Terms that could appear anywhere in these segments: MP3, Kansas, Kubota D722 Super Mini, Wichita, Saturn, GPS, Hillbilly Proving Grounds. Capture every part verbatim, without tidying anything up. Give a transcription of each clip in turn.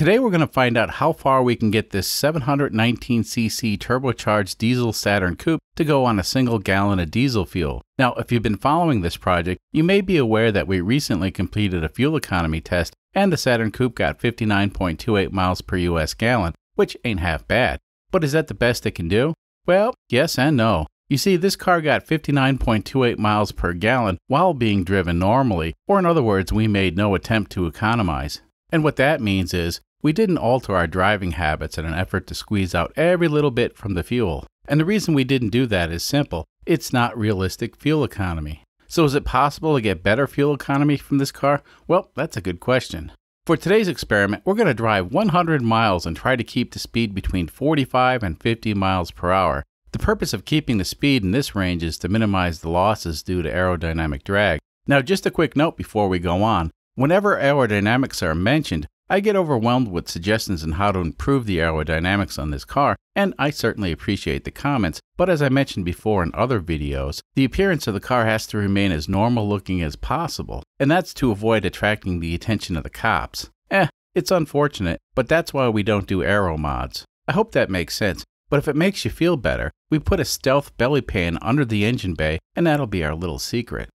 Today we're going to find out how far we can get this seven nineteen c c turbocharged diesel Saturn coupe to go on a single gallon of diesel fuel. Now, if you've been following this project, you may be aware that we recently completed a fuel economy test and the Saturn coupe got fifty-nine point two eight miles per U S gallon, which ain't half bad. But is that the best it can do? Well, yes and no. You see, this car got fifty-nine point two eight miles per gallon while being driven normally, or in other words, we made no attempt to economize. And what that means is, we didn't alter our driving habits in an effort to squeeze out every little bit from the fuel. And the reason we didn't do that is simple. It's not realistic fuel economy. So is it possible to get better fuel economy from this car? Well, that's a good question. For today's experiment, we're going to drive one hundred miles and try to keep the speed between forty-five and fifty miles per hour. The purpose of keeping the speed in this range is to minimize the losses due to aerodynamic drag. Now, just a quick note before we go on. Whenever aerodynamics are mentioned, I get overwhelmed with suggestions on how to improve the aerodynamics on this car, and I certainly appreciate the comments, but as I mentioned before in other videos, the appearance of the car has to remain as normal looking as possible, and that's to avoid attracting the attention of the cops. Eh, it's unfortunate, but that's why we don't do aero mods. I hope that makes sense, but if it makes you feel better, we put a stealth belly pan under the engine bay, and that'll be our little secret.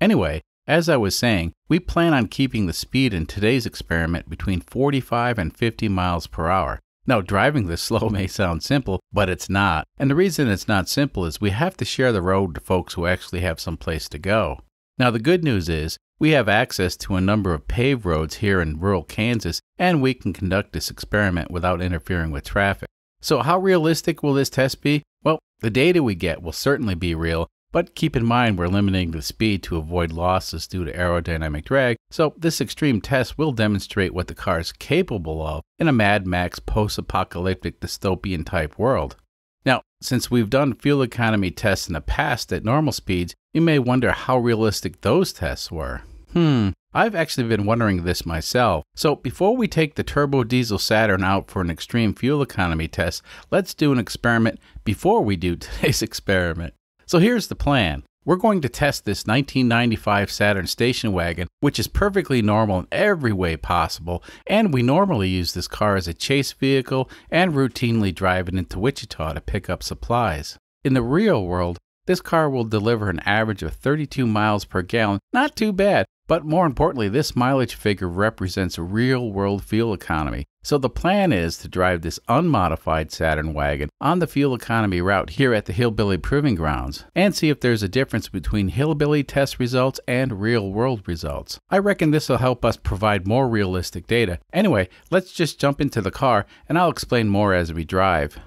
Anyway, as I was saying, we plan on keeping the speed in today's experiment between forty-five and fifty miles per hour. Now, driving this slow may sound simple, but it's not. And the reason it's not simple is we have to share the road to folks who actually have some place to go. Now, the good news is we have access to a number of paved roads here in rural Kansas, and we can conduct this experiment without interfering with traffic. So how realistic will this test be? Well, the data we get will certainly be real, but keep in mind we're limiting the speed to avoid losses due to aerodynamic drag, so this extreme test will demonstrate what the car is capable of in a Mad Max post-apocalyptic dystopian type world. Now, since we've done fuel economy tests in the past at normal speeds, you may wonder how realistic those tests were. Hmm, I've actually been wondering this myself. So before we take the turbo diesel Saturn out for an extreme fuel economy test, let's do an experiment before we do today's experiment. So here's the plan. We're going to test this nineteen ninety-five Saturn station wagon, which is perfectly normal in every way possible, and we normally use this car as a chase vehicle and routinely drive it into Wichita to pick up supplies. In the real world, this car will deliver an average of thirty-two miles per gallon. Not too bad, but more importantly, this mileage figure represents real-world fuel economy. So the plan is to drive this unmodified Saturn wagon on the fuel economy route here at the Hillbilly Proving Grounds and see if there's a difference between hillbilly test results and real-world results. I reckon this will help us provide more realistic data. Anyway, let's just jump into the car and I'll explain more as we drive.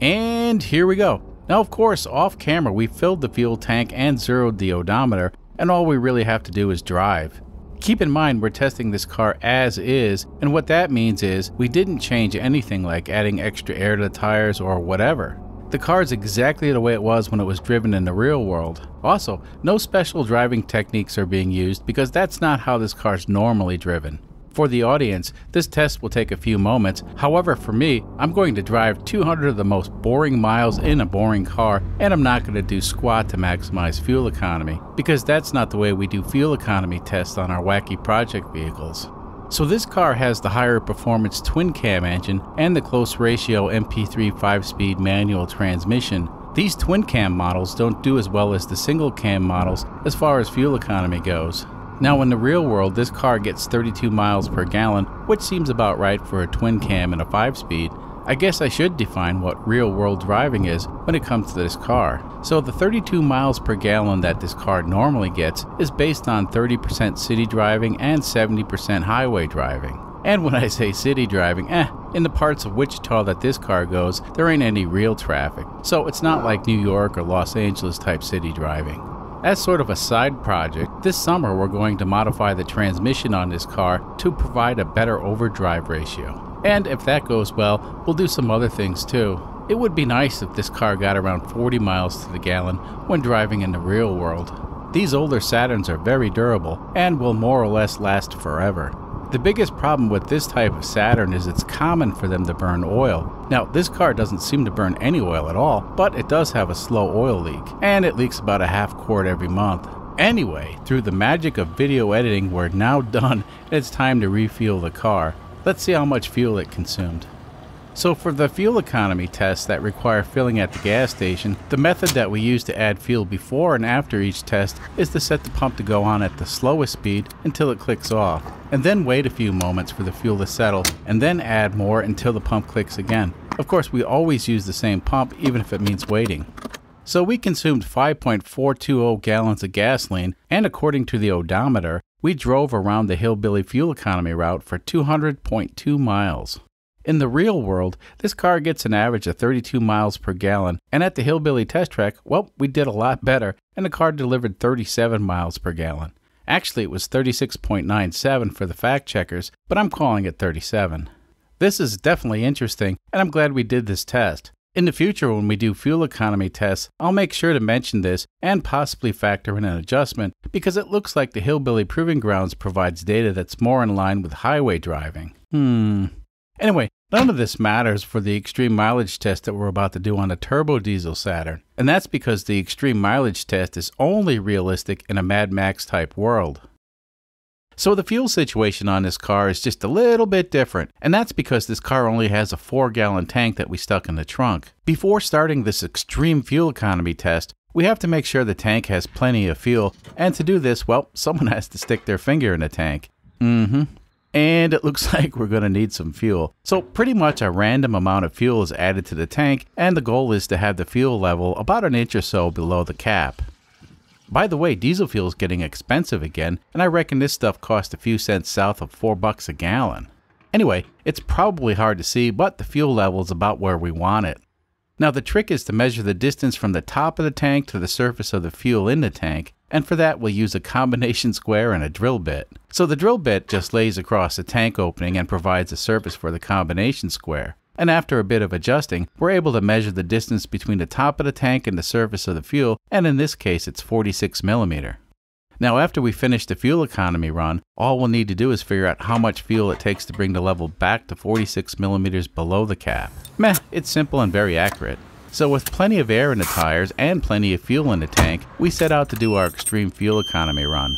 And here we go. Now, of course, off camera, we filled the fuel tank and zeroed the odometer, and all we really have to do is drive. Keep in mind, we're testing this car as is, and what that means is we didn't change anything like adding extra air to the tires or whatever. The car is exactly the way it was when it was driven in the real world. Also, no special driving techniques are being used because that's not how this car is normally driven. For the audience, this test will take a few moments. However, for me, I'm going to drive two hundred of the most boring miles in a boring car, and I'm not going to do squat to maximize fuel economy, because that's not the way we do fuel economy tests on our wacky project vehicles. So this car has the higher performance twin cam engine and the close ratio M P three five-speed manual transmission. These twin cam models don't do as well as the single cam models as far as fuel economy goes. Now, in the real world, this car gets thirty-two miles per gallon, which seems about right for a twin cam and a five-speed. I guess I should define what real-world driving is when it comes to this car. So the thirty-two miles per gallon that this car normally gets is based on thirty percent city driving and seventy percent highway driving. And when I say city driving, eh, in the parts of Wichita that this car goes, there ain't any real traffic. So it's not like New York or Los Angeles type city driving. As sort of a side project, this summer we're going to modify the transmission on this car to provide a better overdrive ratio. And if that goes well, we'll do some other things too. It would be nice if this car got around forty miles to the gallon when driving in the real world. These older Saturns are very durable and will more or less last forever. The biggest problem with this type of Saturn is it's common for them to burn oil. Now, this car doesn't seem to burn any oil at all, but it does have a slow oil leak, and it leaks about a half quart every month. Anyway, through the magic of video editing, we're now done and it's time to refuel the car. Let's see how much fuel it consumed. So for the fuel economy tests that require filling at the gas station, the method that we use to add fuel before and after each test is to set the pump to go on at the slowest speed until it clicks off, and then wait a few moments for the fuel to settle, and then add more until the pump clicks again. Of course, we always use the same pump, even if it means waiting. So we consumed five point four two zero gallons of gasoline, and according to the odometer, we drove around the Hillbilly fuel economy route for two hundred point two miles. In the real world, this car gets an average of thirty-two miles per gallon, and at the Hillbilly test track, well, we did a lot better, and the car delivered thirty-seven miles per gallon. Actually, it was thirty-six point nine seven for the fact checkers, but I'm calling it thirty-seven. This is definitely interesting, and I'm glad we did this test. In the future, when we do fuel economy tests, I'll make sure to mention this and possibly factor in an adjustment, because it looks like the Hillbilly Proving Grounds provides data that's more in line with highway driving. Hmm. Anyway, none of this matters for the extreme mileage test that we're about to do on a turbo diesel Saturn, and that's because the extreme mileage test is only realistic in a Mad Max type world. So the fuel situation on this car is just a little bit different, and that's because this car only has a four gallon tank that we stuck in the trunk. Before starting this extreme fuel economy test, we have to make sure the tank has plenty of fuel, and to do this, well, someone has to stick their finger in the tank. Mm-hmm. And it looks like we're going to need some fuel. So pretty much a random amount of fuel is added to the tank, and the goal is to have the fuel level about an inch or so below the cap. By the way, diesel fuel is getting expensive again, and I reckon this stuff costs a few cents south of four bucks a gallon. Anyway, it's probably hard to see, but the fuel level is about where we want it. Now the trick is to measure the distance from the top of the tank to the surface of the fuel in the tank, and for that we'll use a combination square and a drill bit. So the drill bit just lays across the tank opening and provides a surface for the combination square. And after a bit of adjusting, we're able to measure the distance between the top of the tank and the surface of the fuel, and in this case it's forty-six millimeters. Now after we finish the fuel economy run, all we'll need to do is figure out how much fuel it takes to bring the level back to forty-six millimeters below the cap. Meh, it's simple and very accurate. So with plenty of air in the tires and plenty of fuel in the tank, we set out to do our extreme fuel economy run.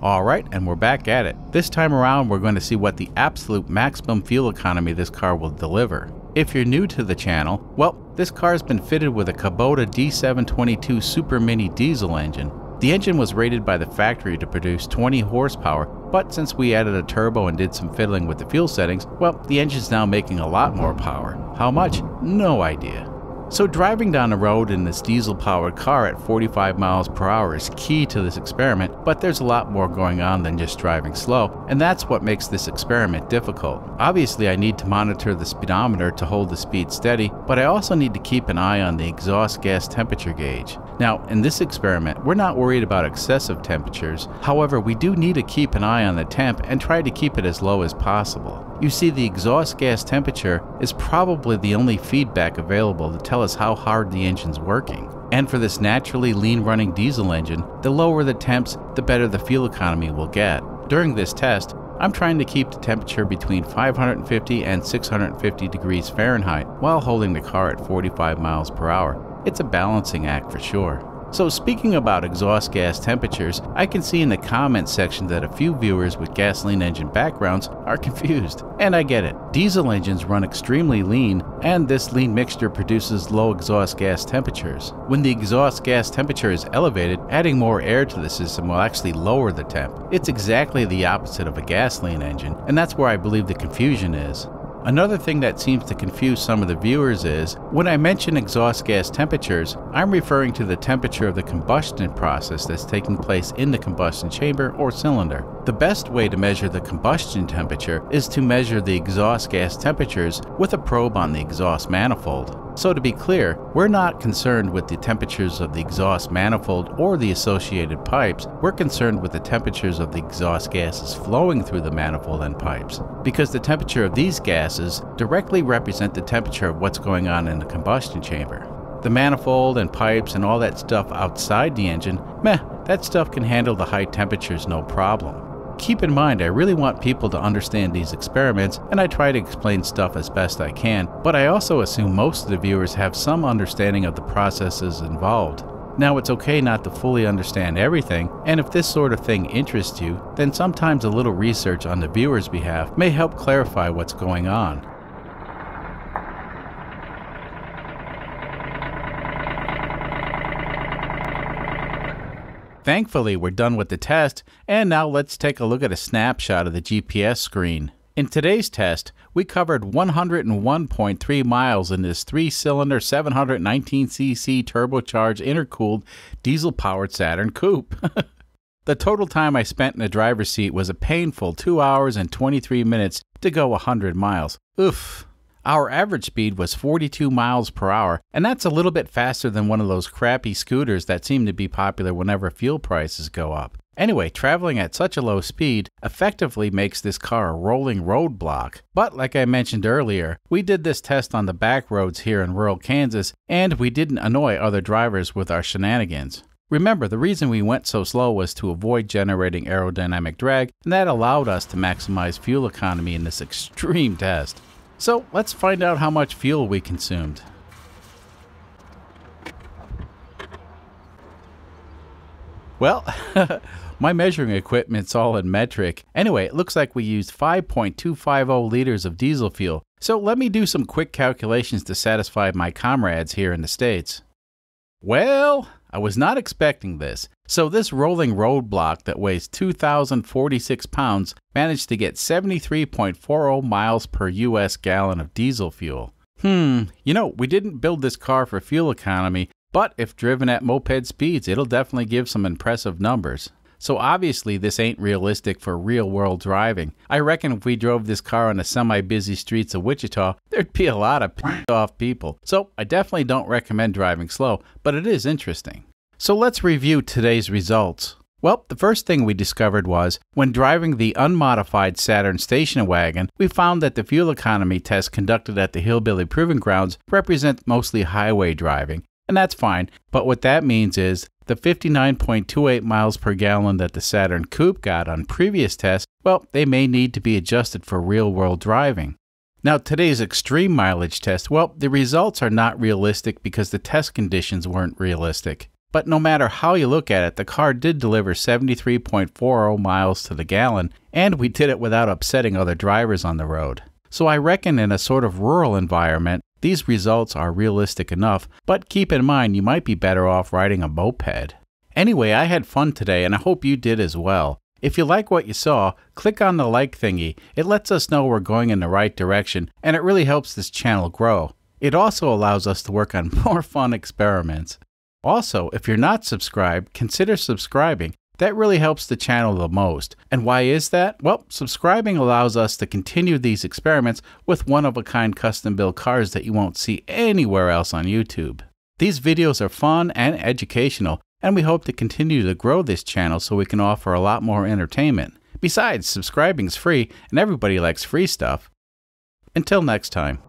Alright, and we're back at it. This time around, we're going to see what the absolute maximum fuel economy this car will deliver. If you're new to the channel, well, this car has been fitted with a Kubota D seven twenty-two Super Mini diesel engine. The engine was rated by the factory to produce twenty horsepower, but since we added a turbo and did some fiddling with the fuel settings, well, the engine's now making a lot more power. How much? No idea. So driving down the road in this diesel-powered car at forty-five miles per hour is key to this experiment, but there's a lot more going on than just driving slow, and that's what makes this experiment difficult. Obviously, I need to monitor the speedometer to hold the speed steady, but I also need to keep an eye on the exhaust gas temperature gauge. Now, in this experiment, we're not worried about excessive temperatures. However, we do need to keep an eye on the temp and try to keep it as low as possible. You see, the exhaust gas temperature is probably the only feedback available to tell us how hard the engine's working. And for this naturally lean-running diesel engine, the lower the temps, the better the fuel economy will get. During this test, I'm trying to keep the temperature between five hundred fifty and six hundred fifty degrees Fahrenheit while holding the car at forty-five miles per hour. It's a balancing act for sure. So speaking about exhaust gas temperatures, I can see in the comments section that a few viewers with gasoline engine backgrounds are confused. And I get it. Diesel engines run extremely lean, and this lean mixture produces low exhaust gas temperatures. When the exhaust gas temperature is elevated, adding more air to the system will actually lower the temp. It's exactly the opposite of a gasoline engine, and that's where I believe the confusion is. Another thing that seems to confuse some of the viewers is, when I mention exhaust gas temperatures, I'm referring to the temperature of the combustion process that's taking place in the combustion chamber or cylinder. The best way to measure the combustion temperature is to measure the exhaust gas temperatures with a probe on the exhaust manifold. So to be clear, we're not concerned with the temperatures of the exhaust manifold or the associated pipes. We're concerned with the temperatures of the exhaust gases flowing through the manifold and pipes, because the temperature of these gases directly represent the temperature of what's going on in the combustion chamber. The manifold and pipes and all that stuff outside the engine, meh, that stuff can handle the high temperatures no problem. Keep in mind, I really want people to understand these experiments, and I try to explain stuff as best I can, but I also assume most of the viewers have some understanding of the processes involved. Now, it's okay not to fully understand everything, and if this sort of thing interests you, then sometimes a little research on the viewer's behalf may help clarify what's going on. Thankfully, we're done with the test, and now let's take a look at a snapshot of the G P S screen. In today's test, we covered one hundred one point three miles in this three-cylinder, seven hundred nineteen c c turbocharged, intercooled, diesel-powered Saturn coupe. The total time I spent in the driver's seat was a painful two hours and twenty-three minutes to go one hundred miles. Oof. Our average speed was forty-two miles per hour, and that's a little bit faster than one of those crappy scooters that seem to be popular whenever fuel prices go up. Anyway, traveling at such a low speed effectively makes this car a rolling roadblock. But like I mentioned earlier, we did this test on the back roads here in rural Kansas, and we didn't annoy other drivers with our shenanigans. Remember, the reason we went so slow was to avoid generating aerodynamic drag, and that allowed us to maximize fuel economy in this extreme test. So let's find out how much fuel we consumed. Well, my measuring equipment's all in metric. Anyway, it looks like we used five point two five zero liters of diesel fuel. So let me do some quick calculations to satisfy my comrades here in the States. Well, I was not expecting this. So this rolling roadblock that weighs two thousand forty-six pounds managed to get seventy-three point four zero miles per U S gallon of diesel fuel. Hmm, you know, we didn't build this car for fuel economy, but if driven at moped speeds, it'll definitely give some impressive numbers. So obviously this ain't realistic for real-world driving. I reckon if we drove this car on the semi-busy streets of Wichita, there'd be a lot of pissed off people. So I definitely don't recommend driving slow, but it is interesting. So let's review today's results. Well, the first thing we discovered was, when driving the unmodified Saturn station wagon, we found that the fuel economy tests conducted at the Hillbilly Proving Grounds represent mostly highway driving, and that's fine, but what that means is, the fifty-nine point two eight miles per gallon that the Saturn coupe got on previous tests, well, they may need to be adjusted for real-world driving. Now, today's extreme mileage test, well, the results are not realistic because the test conditions weren't realistic. But no matter how you look at it, the car did deliver seventy-three point four zero miles to the gallon, and we did it without upsetting other drivers on the road. So I reckon in a sort of rural environment, these results are realistic enough, but keep in mind you might be better off riding a moped. Anyway, I had fun today, and I hope you did as well. If you like what you saw, click on the like thingy. It lets us know we're going in the right direction, and it really helps this channel grow. It also allows us to work on more fun experiments. Also, if you're not subscribed, consider subscribing. That really helps the channel the most. And why is that? Well, subscribing allows us to continue these experiments with one-of-a-kind custom-built cars that you won't see anywhere else on YouTube. These videos are fun and educational, and we hope to continue to grow this channel so we can offer a lot more entertainment. Besides, subscribing's free, and everybody likes free stuff. Until next time.